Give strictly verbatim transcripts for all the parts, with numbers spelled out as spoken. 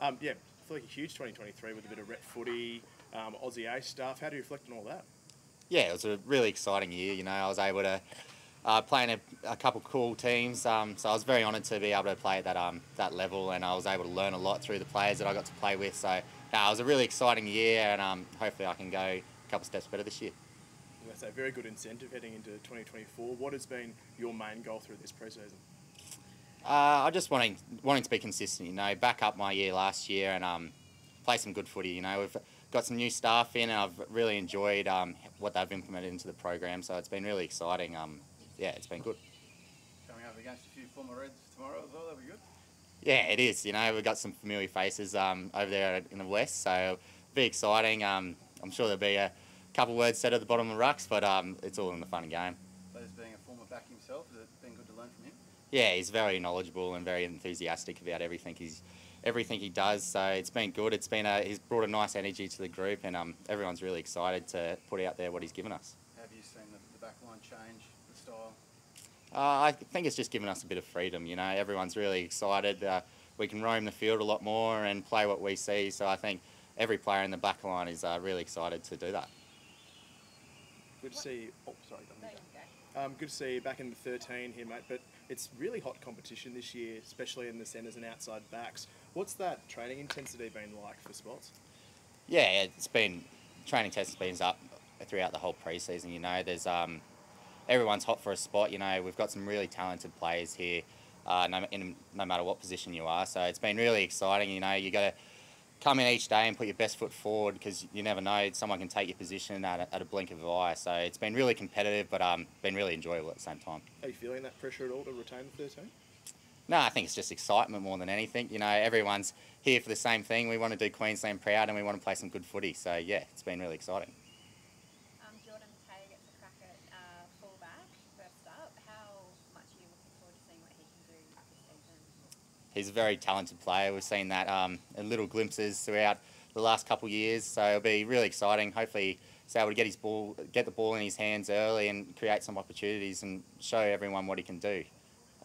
Um, yeah, I feel like a huge twenty twenty-three with a bit of rep footy, um, Aussie A stuff. How do you reflect on all that? Yeah, it was a really exciting year. You know, I was able to uh, play in a, a couple cool teams, um, so I was very honoured to be able to play at that um, that level, and I was able to learn a lot through the players that I got to play with. So no, it was a really exciting year, and um, hopefully I can go a couple steps better this year. That's a very good incentive heading into twenty twenty-four. What has been your main goal through this pre-season? Uh, I just wanting wanting to be consistent, you know, back up my year last year and um, play some good footy. You know, we've got some new staff in, and I've really enjoyed um, what they've implemented into the program. So it's been really exciting. Um, yeah, it's been good. Coming up against a few former Reds tomorrow as well, that'll be good. Yeah, it is. You know, we've got some familiar faces um, over there in the West, so it'll be exciting. Um, I'm sure there'll be a couple words said at the bottom of the rucks, but um, it's all in the fun game. But as being a former back himself, has it been good to learn from him? Yeah, he's very knowledgeable and very enthusiastic about everything he's, everything he does. So it's been good. It's been a, he's brought a nice energy to the group, and um, everyone's really excited to put out there what he's given us. Have you seen the, the back line change the style? Uh, I think it's just given us a bit of freedom. You know, everyone's really excited. Uh, we can roam the field a lot more and play what we see. So I think every player in the back line is uh, really excited to do that. Good to see. Oh, sorry. Um, good to see you back in the thirteen here, mate. But it's really hot competition this year, especially in the centres and outside backs. What's that training intensity been like for spots? Yeah, it's been training intensity been up throughout the whole pre-season. You know, there's um, everyone's hot for a spot. You know, we've got some really talented players here, uh, no, in, no matter what position you are. So it's been really exciting. You know, you got to come in each day and put your best foot forward, because you never know, someone can take your position at a, at a blink of an eye. So it's been really competitive, but um, been really enjoyable at the same time. Are you feeling that pressure at all to retain the thirteen? No, I think it's just excitement more than anything. You know, everyone's here for the same thing. We want to do Queensland proud, and we want to play some good footy. So yeah, it's been really exciting. Um, Jordie Bataille gets a crack at uh, fullback first up. How much are you looking forward to seeing what he can do this season? He's a very talented player. We've seen that um, in little glimpses throughout the last couple of years, so it'll be really exciting. Hopefully he's able to get his ball, get the ball in his hands early and create some opportunities and show everyone what he can do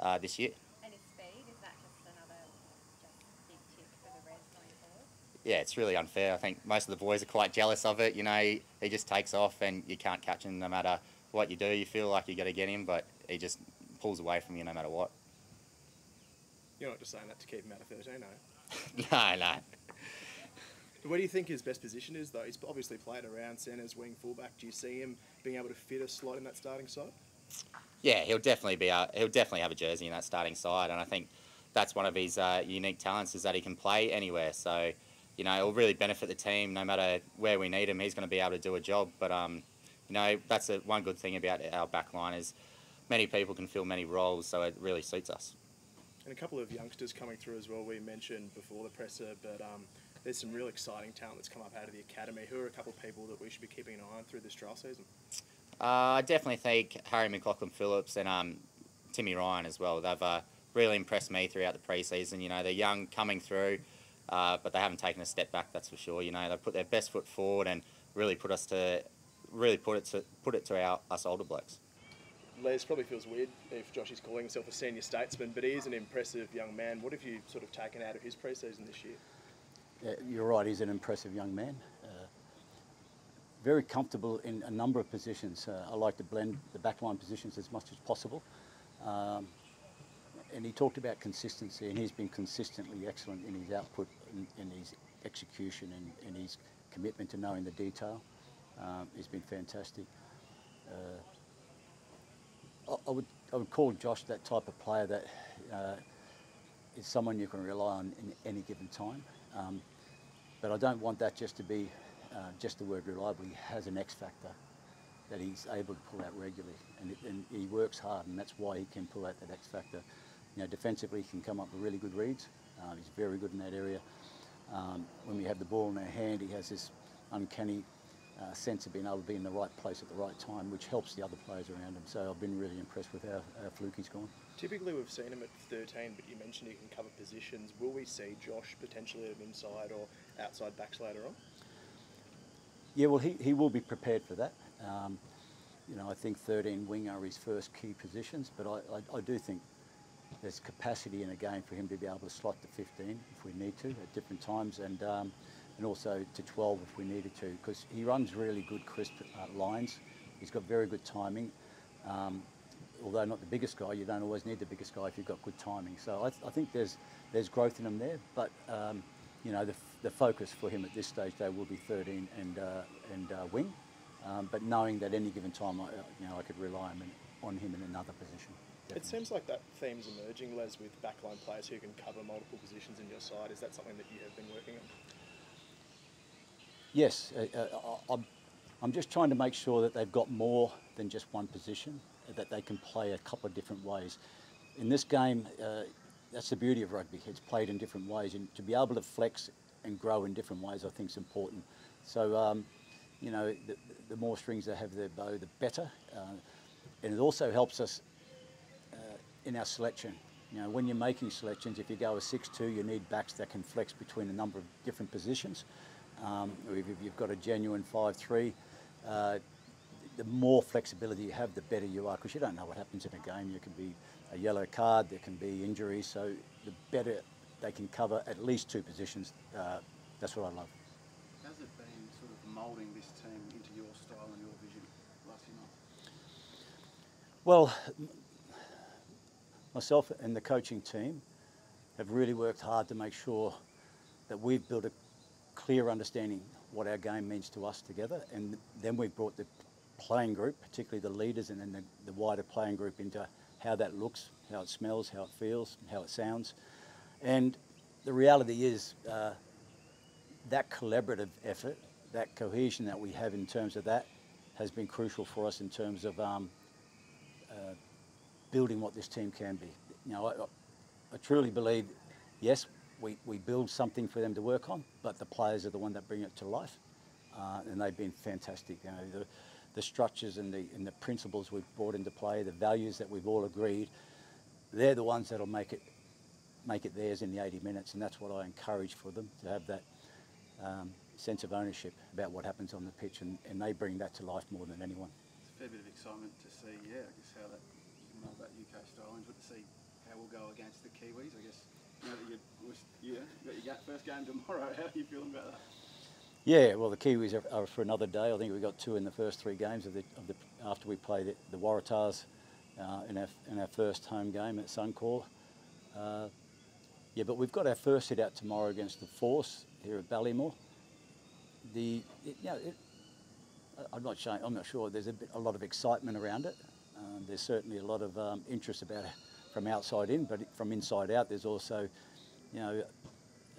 uh, this year. And his speed, is that just another just big tick for the Reds going forward? Yeah, it's really unfair. I think most of the boys are quite jealous of it. You know, he, he just takes off and you can't catch him no matter what you do. You feel like you got to get him, but he just pulls away from you no matter what. You're not just saying that to keep him out of thirteen, are you? No, no. Where do you think his best position is, though? He's obviously played around centres, wing, fullback. Do you see him being able to fit a slot in that starting side? Yeah, he'll definitely be. Uh, he'll definitely have a jersey in that starting side, and I think that's one of his uh, unique talents, is that he can play anywhere. So, you know, it'll really benefit the team. No matter where we need him, he's going to be able to do a job. But um, you know, that's a, one good thing about our back line, is many people can fill many roles, so it really suits us. And a couple of youngsters coming through as well. We mentioned before the presser, but um, there's some real exciting talent that's come up out of the academy. Who are a couple of people that we should be keeping an eye on through this trial season? Uh, I definitely think Harry McLaughlin-Phillips and um, Timmy Ryan as well. They've uh, really impressed me throughout the pre-season. You know, they're young, coming through, uh, but they haven't taken a step back, that's for sure. You know, they put their best foot forward and really put us to, really put it to, put it to our us older blokes. Les, probably feels weird if Josh is calling himself a senior statesman, but he is an impressive young man. What have you sort of taken out of his pre-season this year? Yeah, you're right, he's an impressive young man. Uh, very comfortable in a number of positions. Uh, I like to blend the backline positions as much as possible. Um, and he talked about consistency, and he's been consistently excellent in his output, in, in his execution, and in, in his commitment to knowing the detail. Um, he's been fantastic. Uh, I would, I would call Josh that type of player that uh, is someone you can rely on in any given time. Um, but I don't want that just to be uh, just the word reliable. He has an X factor that he's able to pull out regularly. And, it, and he works hard, and that's why he can pull out that X factor. You know, defensively, he can come up with really good reads. Uh, he's very good in that area. Um, when we have the ball in our hand, he has this uncanny Uh, sense of being able to be in the right place at the right time, which helps the other players around him. So I've been really impressed with how, how fluke he's gone. Typically we've seen him at thirteen, but you mentioned he can cover positions. Will we see Josh potentially at inside or outside backs later on? Yeah, well, he, he will be prepared for that. Um, you know, I think thirteen wing are his first key positions, but I, I, I do think there's capacity in a game for him to be able to slot to fifteen if we need to at different times, and um, and also to twelve if we needed to, because he runs really good crisp uh, lines. He's got very good timing. Um, although not the biggest guy, you don't always need the biggest guy if you've got good timing. So I, th I think there's there's growth in him there, but um, you know, the, f the focus for him at this stage though will be thirteen and uh, and uh, wing, um, but knowing that any given time, I, you know, I could rely on him in, on him in another position. Definitely. It seems like that theme's emerging, Les, with backline players who can cover multiple positions in your side. Is that something that you have been working on? Yes, uh, uh, I'm, I'm just trying to make sure that they've got more than just one position, that they can play a couple of different ways. In this game, uh, that's the beauty of rugby. It's played in different ways, and to be able to flex and grow in different ways, I think, is important. So, um, you know, the, the more strings they have their bow, the better. Uh, and it also helps us uh, in our selection. You know, when you're making selections, if you go a six two, you need backs that can flex between a number of different positions. Um, if you've got a genuine five three, uh, the more flexibility you have, the better you are, because you don't know what happens in a game. There can be a yellow card, there can be injuries, so the better they can cover at least two positions. Uh, that's what I love. How's it been sort of moulding this team into your style and your vision last few months? Well, myself and the coaching team have really worked hard to make sure that we've built a clear understanding what our game means to us together, and then we've brought the playing group, particularly the leaders and then the, the wider playing group, into how that looks, how it smells, how it feels, how it sounds. And the reality is uh, that collaborative effort, that cohesion that we have in terms of that, has been crucial for us in terms of um, uh, building what this team can be. You know, I, I truly believe, yes, we, we build something for them to work on, but the players are the one that bring it to life, uh, and they've been fantastic. You know, the, the structures and the, and the principles we've brought into play, the values that we've all agreed, they're the ones that'll make it, make it theirs in the eighty minutes, and that's what I encourage for them, to have that um, sense of ownership about what happens on the pitch, and, and they bring that to life more than anyone. It's a fair bit of excitement to see, yeah, I guess how that, you know, that U K style, and to see how we'll go against the Kiwis, I guess. You know, that you've got your first game tomorrow, how are you feeling about that? Yeah, well, the Kiwis are, are for another day. I think we got two in the first three games of the, of the after we played the, the Waratahs uh, in our in our first home game at Suncorp. Uh, yeah, but we've got our first hit out tomorrow against the Force here at Ballymore. The it, you know, it, I'm not showing, I'm not sure. There's a, bit, a lot of excitement around it. Um, there's certainly a lot of um, interest about it from outside in, but from inside out, there's also, you know,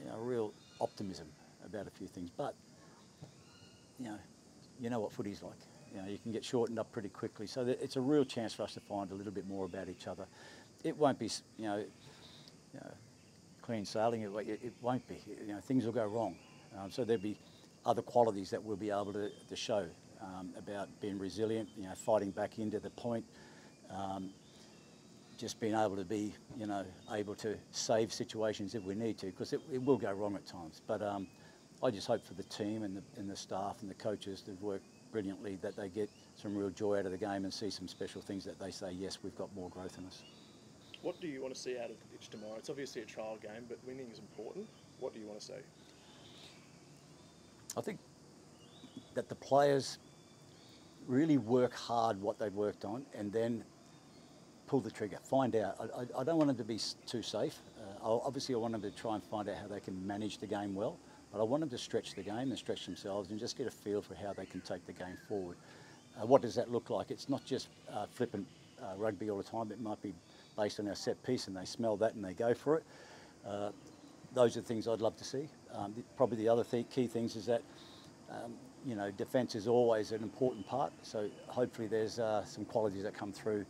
you know, real optimism about a few things, but. You know, you know what footy's like. You know, you can get shortened up pretty quickly. So it's a real chance for us to find a little bit more about each other. It won't be, you know, you know clean sailing. It, it won't be. You know, things will go wrong. Um, so there'll be other qualities that we'll be able to, to show um, about being resilient. You know, fighting back into the point. Um, just being able to be, you know, able to save situations if we need to, because it, it will go wrong at times. But um, I just hope for the team and the, and the staff and the coaches that work brilliantly, that they get some real joy out of the game and see some special things that they say, yes, we've got more growth in us. What do you want to see out of the pitch tomorrow? It's obviously a trial game, but winning is important. What do you want to see? I think that the players really work hard what they've worked on and then pull the trigger, find out. I, I don't want them to be too safe. Uh, obviously, I want them to try and find out how they can manage the game well. But I want them to stretch the game and stretch themselves and just get a feel for how they can take the game forward. Uh, what does that look like? It's not just uh, flippant uh, rugby all the time. It might be based on our set piece and they smell that and they go for it. Uh, those are the things I'd love to see. Um, the, probably the other th key things is that, um, you know, defence is always an important part. So hopefully there's uh, some qualities that come through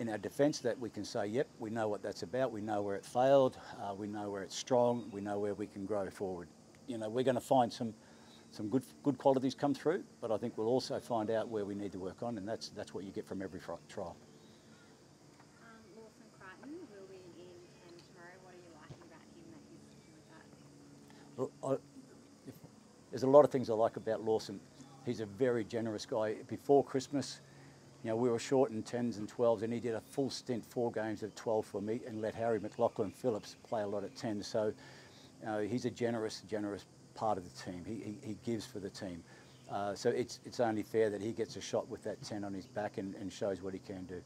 in our defence that we can say, yep, we know what that's about. We know where it failed. Uh, we know where it's strong. We know where we can grow forward. You know, we're going to find some some good good qualities come through, but I think we'll also find out where we need to work on, and that's that's what you get from every trial. Um, Lawson Crichton will be in ten tomorrow. What are you liking about him that he's doing with that? Well, I, if, there's a lot of things I like about Lawson. He's a very generous guy. Before Christmas, you know, we were short in tens and twelves, and he did a full stint, four games of twelve for me, and let Harry McLaughlin-Phillips play a lot at ten. So uh, he's a generous, generous part of the team. He, he, he gives for the team. Uh, so it's, it's only fair that he gets a shot with that ten on his back and, and shows what he can do.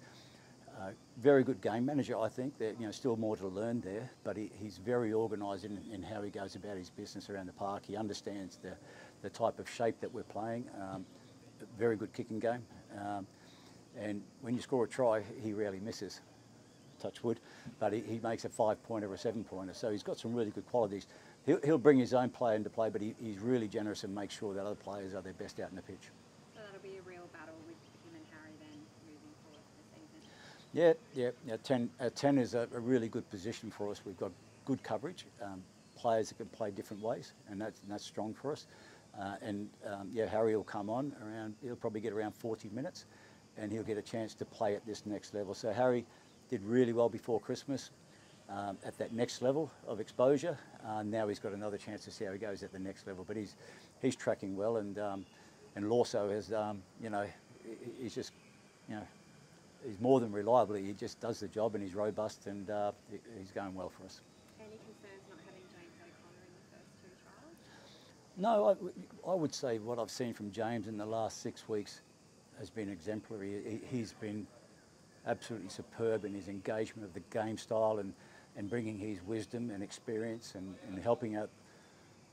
Uh, very good game manager, I think. That, you know, still more to learn there, but he, he's very organised in, in how he goes about his business around the park. He understands the, the type of shape that we're playing. Um, very good kicking game. Um, and when you score a try, he rarely misses, touch wood, but he, he makes a five-pointer or a seven-pointer. So he's got some really good qualities. He'll, he'll bring his own player into play, but he, he's really generous and makes sure that other players are their best out in the pitch. So that'll be a real battle with him and Harry then moving forward this season? Yeah, yeah. yeah ten, uh, ten is a, a really good position for us. We've got good coverage, um, players that can play different ways, and that's, and that's strong for us. Uh, and, um, yeah, Harry will come on around, he'll probably get around forty minutes, and he'll get a chance to play at this next level. So Harry did really well before Christmas. Um, at that next level of exposure, uh, now he's got another chance to see how he goes at the next level. But he's he's tracking well, and um, and Lawson has um, you know, he's just, you know, he's more than reliably. He just does the job, and he's robust, and uh, he's going well for us. Any concerns not having James O'Connor in the first two trials? No, I, I would say what I've seen from James in the last six weeks has been exemplary. He, he's been absolutely superb in his engagement of the game style and. and bringing his wisdom and experience and, and helping out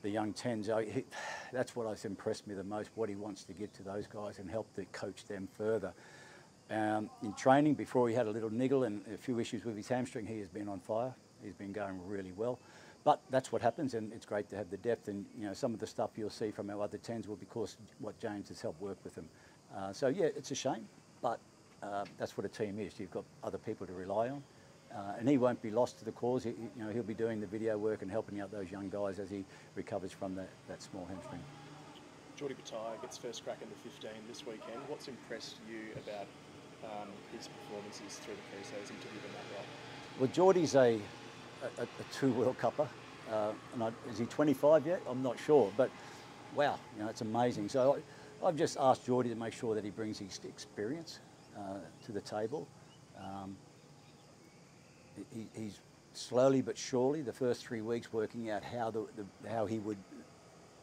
the young tens. He, that's what has impressed me the most, what he wants to give to those guys and help to coach them further. Um, in training, before he had a little niggle and a few issues with his hamstring, he has been on fire. He's been going really well. But that's what happens, and it's great to have the depth. And, you know, some of the stuff you'll see from our other tens will be because what James has helped work with them. Uh, so, yeah, it's a shame, but uh, that's what a team is. You've got other people to rely on. Uh, and he won't be lost to the cause. He, you know, he'll be doing the video work and helping out those young guys as he recovers from the, that small hamstring. Jordie Bataille gets first crack in the fifteen this weekend. What's impressed you about um, his performances through the pre-season to give him that role? Well, Geordie's a, a, a two World Cupper. Uh, and I, is he twenty-five yet? I'm not sure, but wow, you know, it's amazing. So I, I've just asked Jordie to make sure that he brings his experience uh, to the table. Um, He, he's slowly but surely, the first three weeks, working out how the, the how he would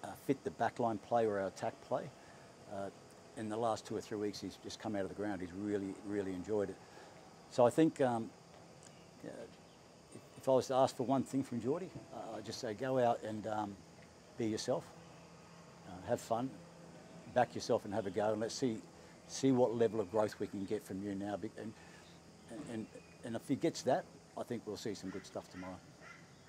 uh, fit the backline play or our attack play. Uh, in the last two or three weeks, he's just come out of the ground. He's really, really enjoyed it. So I think um, uh, if I was to ask for one thing from Jordie, uh, I'd just say go out and um, be yourself, uh, have fun, back yourself and have a go, and let's see see what level of growth we can get from you now. And and and if he gets that, I think we'll see some good stuff tomorrow.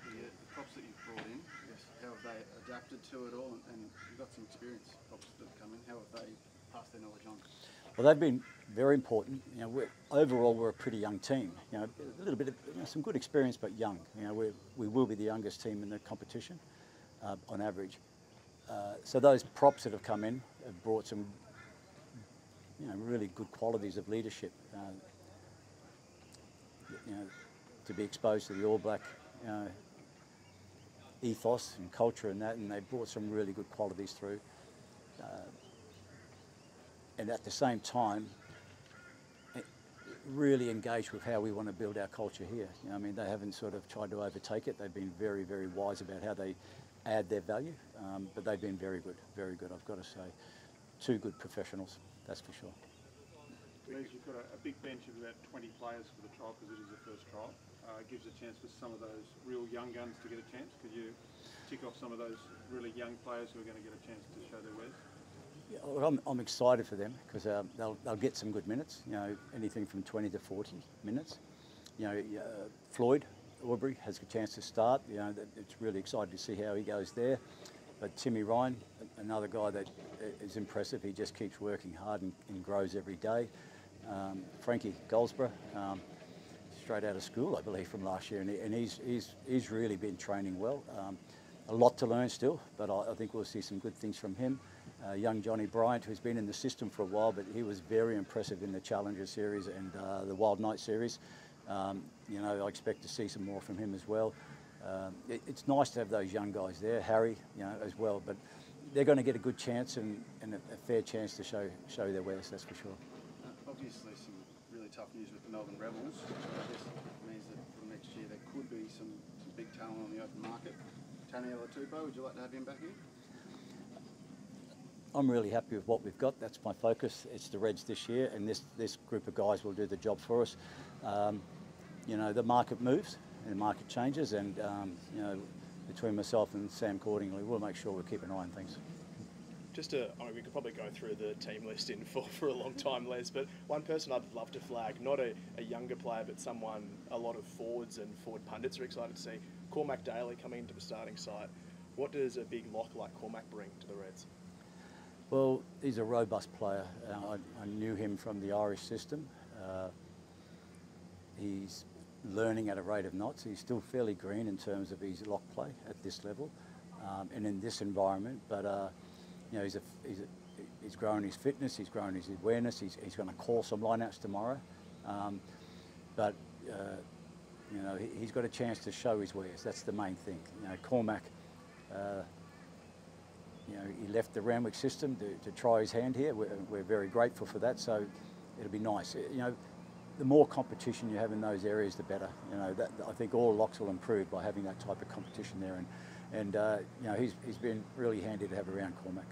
The, uh, the props that you've brought in, yes, how have they adapted to it all? And, and you've got some experience props that have come in. How have they passed their knowledge on? Well, they've been very important. You know, we're, overall, we're a pretty young team. You know, a little bit of, you know, some good experience, but young. You know, we're, we will be the youngest team in the competition, uh, on average. Uh, so those props that have come in have brought some, you know, really good qualities of leadership. Uh, you know, to be exposed to the All Black uh, ethos and culture and that, and they brought some really good qualities through. Uh, and at the same time, it really engaged with how we want to build our culture here. You know, I mean, they haven't sort of tried to overtake it. They've been very, very wise about how they add their value, um, but they've been very good, very good, I've got to say. Two good professionals, that's for sure. You've got a, a big bench of about twenty players for the trial because it is the first trial. Uh, it gives a chance for some of those real young guns to get a chance. Could you tick off some of those really young players who are going to get a chance to show their wares? Yeah, well, I'm, I'm excited for them because um, they'll, they'll get some good minutes. You know, anything from twenty to forty minutes. You know, uh, Floyd Aubrey has a chance to start. You know, it's really exciting to see how he goes there. But Timmy Ryan, another guy that is impressive. He just keeps working hard and, and grows every day. Um, Frankie Goldsborough, um, straight out of school, I believe, from last year, and, he, and he's, he's, he's really been training well. Um, a lot to learn still, but I, I think we'll see some good things from him. Uh, young Johnny Bryant, who's been in the system for a while, but he was very impressive in the Challenger Series and uh, the Wild Night Series. Um, you know, I expect to see some more from him as well. Um, it, it's nice to have those young guys there, Harry, you know, as well, but they're going to get a good chance and, and a, a fair chance to show, show their wares, that's for sure. obviously some really tough news with the Melbourne Rebels, which I guess means that from next year there could be some, some big talent on the open market. Taniela Tupou, would you like to have him back in? I'm really happy with what we've got. That's my focus. It's the Reds this year, and this, this group of guys will do the job for us. Um, you know, the market moves and the market changes, and um, you know, between myself and Sam Cordingley, we'll make sure we keep an eye on things. Just to, I mean, we could probably go through the team list in for, for a long time, Les, but one person I'd love to flag, not a, a younger player, but someone a lot of forwards and forward pundits are excited to see, Cormac Daly coming into the starting side. What does a big lock like Cormac bring to the Reds? Well, he's a robust player. Uh, I, I knew him from the Irish system. Uh, he's learning at a rate of knots. He's still fairly green in terms of his lock play at this level um, and in this environment, but uh, you know, he's, a, he's, a, he's grown his fitness, he's grown his awareness, he's, he's going to call some lineouts tomorrow. Um, but, uh, you know, he, he's got a chance to show his wares. That's the main thing. You know, Cormac, uh, you know, he left the Randwick system to, to try his hand here. We're, we're very grateful for that, so it'll be nice. You know, the more competition you have in those areas, the better. You know, that, I think all locks will improve by having that type of competition there. And, and uh, you know, he's, he's been really handy to have around Cormac.